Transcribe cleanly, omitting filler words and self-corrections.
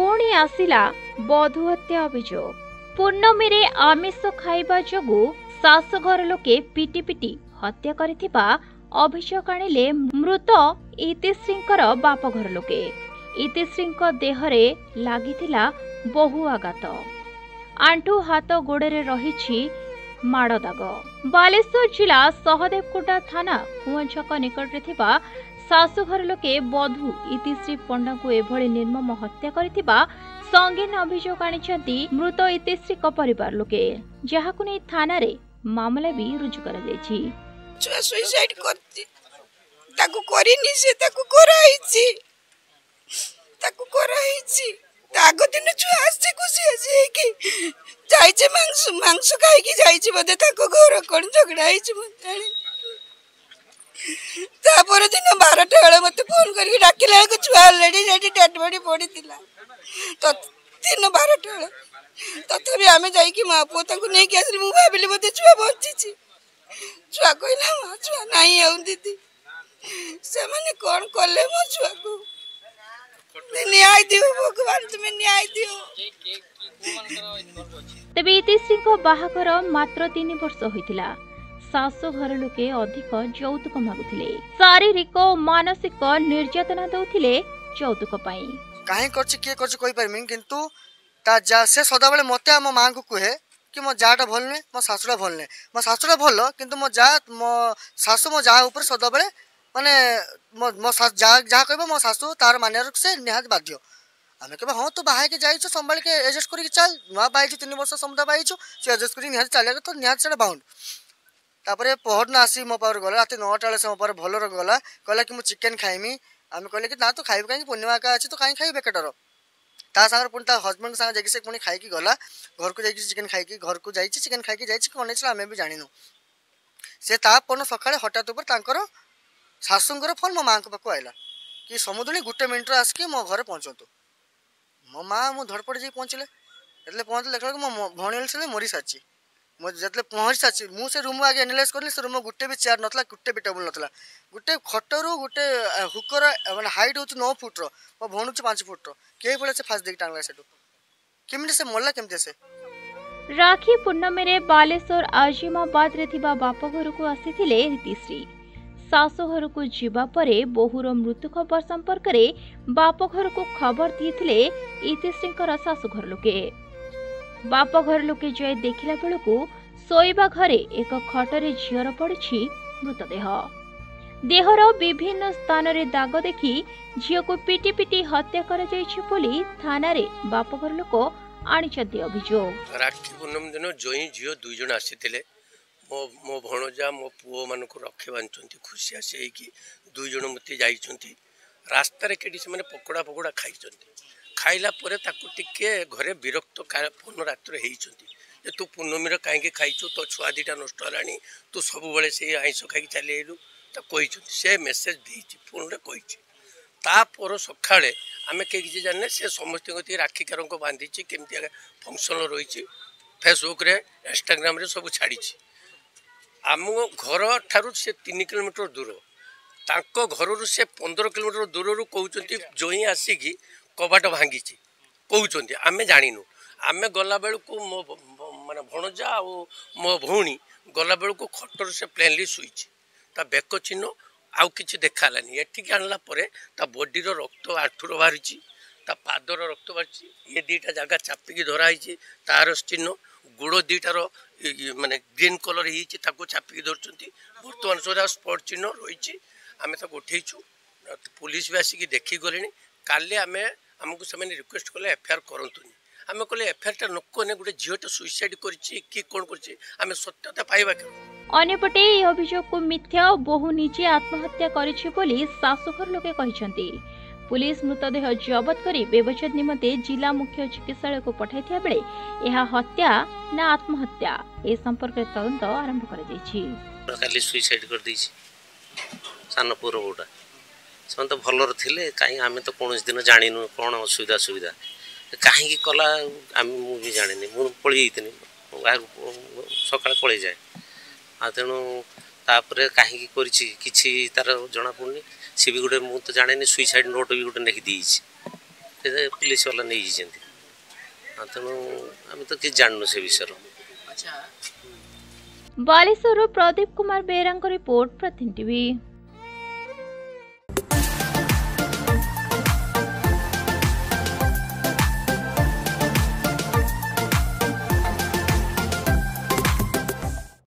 पुणी आसिला बधुहत्या अभियोग। पूर्णमीरे आमिष खाइबा जोगु शाशुघर लोके पिटी पिटी हत्या करिथिबा अभियोग आनिले मृत इतिश्रींकर बापघर लोके। इतिश्रींक देहरे लागिथिला बहु आघात, आंठू हाथ गोड़े रही माड़ दाग। बालेश्वर जिला सहदेवकोटा थाना कुआछक निकट शाशुघर लोके बधू इतिश्री पंडा को एभली निर्मम हत्या करिथिबा संगीन अभियोग आनिछंती मृत इतिश्री को परिवार लोके, जहाकु नै थाना रे मामला भी रुजु करा दैछि। छुआ सुसाइड करती ताकु करिनि से ताकु कराइछि, ताकु कराइछि। तागो दिन छुआ आसी खुशी आसी कि जाइछे मांस मांस खाइ कि जाइछे बदे ताको घर कोन झगड़ा आइछ मताले। ता पर दिन 12टा बेला मते फोन करके डाकिला को छुआ ऑलरेडी रेडी डेड बॉडी पड़ीतिला। तो दिन 12टा बेला तथबी आमे जाई कि मां पो ताको नै कि आसी मु भाबिले मते छुआ बंचीछि। छुआ कोइला मां छुआ नाही आउ दीदी से माने कोन करले मो छुआ को न्याय दियो भगवान, तुम्हें न्याय दियो। तबे इतिश्री को बाहाकर मात्र 3 वर्ष होइतिला। सासु घर लोके अधिक जौतुक मागुथिले, शारीरिक और मानसिक निर्यातना दउथिले। जौतुक पई काहे करछ के करछ कोइ परमिन, किंतु ता जा से सदाबेले मते हम मां को कहे कि मो जाटा भलने, मो सासुरा भलने, मो सासुरा भलो, किंतु मो जा मो सासु मो जा ऊपर सदाबेले माने मो सास जा जा कहबो मो सासु तार मानेर से निहात बाध्य। आमे के हां तो बाहे के जाइछ संभाल के एडजस्ट करी के चल, नुवा बाइछ 3 वर्ष समदा बाइछ से एडजस्ट करी निहात चले तो निहात से बाउंड। तापरे पहर ना आसी मो पावर गला रात 9टा बेला से मो पावर भलो गला कहला कि मु चिकन खाइमी। आमे कहले कि ना तो खाइब काहे पूर्णिमा का अछि तो काहे खाइ बेकटर ता सागर पुनता हस्बैंड संग जाके से कोनी खाइ के गला घर को जाके चिकन खाइ के घर को जाइछ चिकन खाइ के जाइछ कोने छला आमे भी जानिनु। से ता पन सखाले हटात ऊपर तांकर सासुंगर फोन मो मां को पाको आइला कि समुदुणी गुटे मिनिटर आसके मो घरे पहुंचतो। मो मां मो धड़पड़ जे पहुंचले એટલે પહોંચ લખલો કે મો ભણેલ છે ને મોરી સાચી મો એટલે પહોંચ સાચી મુ સે રૂમ આગે એનાલાઈઝ કરલી સે રૂમ ગુટે બી ચેર નતલા ગુટે બી ટેબલ નતલા ગુટે ખટરો ગુટે હુકર મને હાઈટ હોત 9 ફૂટ રો મો ભણુ છે 5 ફૂટ રો કે પડે છે ફાસ દેખ ટાંગલા સેટુ કેમતે સે મોલ્લા કેમતે સે। राखी पूर्णिमा रे बालेश्वर आजिमाबाद रे थिबा बाप घर को आसीथिले इतिश्री। सासुघर को जीवा परे बहुर मृत्यु खबर संपर्क में बापघर को खबर दिए इतिश्रींकर सासुघर लोके। बापघर लोके जाए देखला बेलू शोवा घरे एक खटरे झीर पड़ी मृतदेह। देहर विभिन्न स्थान में दाग देखी झील को पिटी पिटी हत्या करा बोली थाना रे बापघर लोक आनी अभियोग। राखी पूर्णिमा दिन जई झील दुईज आसी मो भणजा मो पुओ मान रक्षी बांधि खुशी आसी कि दुईज मत जा रास्तार के पकोड़ा फकोड़ा खाई खाइला टे घरे विरक्त पूर्ण रात्र हो तू पूर्णमीर कहीं खाइु तो छुआ दीटा नष्ट है तू सब बेले से आईस खाई चलू तो कही से मेसेज देती फोन तापर सका आम कहीं जाने से समस्त राखीकार बांधि केमती फंक्शन रही फेसबुक इंस्टाग्राम सब छाड़ी आम घर ठारू से 3 किलोमीटर दूर तांको घर से 15 किलोमीटर दूर रू कहते जई आसिक कबाट भांगी कहते आम जानु। आम गला बेलू मो माने भणजा आ मो भौणी गला बेलू खटर से प्लेनली शुईच ता बेक चिन्ह आउ कि देखालानी एटिक आनला बॉडी रक्त आठुर बाहरी पादर रक्त बाहरी ये दीटा जगह चापिकी धराई तार चिन्ह गुड़ दीटार माने ग्रीन कलर हो चापिकी धरती बर्तमान सुधा स्पट चिन्ह रही आम तो उठेचु पुलिस भी आसिक देखीगले का आमको से रिक्वेस्ट कले एफआईआर करतुनि आम कहे एफआईआरटा न कने गोटे झीटा सुइसाइड करें सत्यता पाइबा। अनेपटे यह अभियोग को मिथ्या बहु निजे आत्महत्या करिछि बोली सासुघर लोके कहिसंती। पुलिस मृतदेह जबत करी व्यवच्छेद निमंते जिला मुख्य चिकित्सालय को पठाई बेले यह हत्या ना आत्महत्या ए संपर्क तदंत आरंभ कर दैछि। काली सुइसाइड कर दैछि सान पुरोटा से तो भलर थिले काई आमे तो कोनोस दिन जानिनु कोन असुविधा सुविधा काहे की कला आमे मु भी जानिनि मु पळी आइतनि सकाळ पळी जाय आ तेनु तापरे काहे की करिछि किछि तार जना पडनि सी भी गोटे मु तो जाने सुइसाइड नोट भी गोटे लिखी पुलिस वाला नहीं तेणु आम तो किसी जानू से विषय। Baleshwar Pradeep Kumar Behera report Pratidin TV.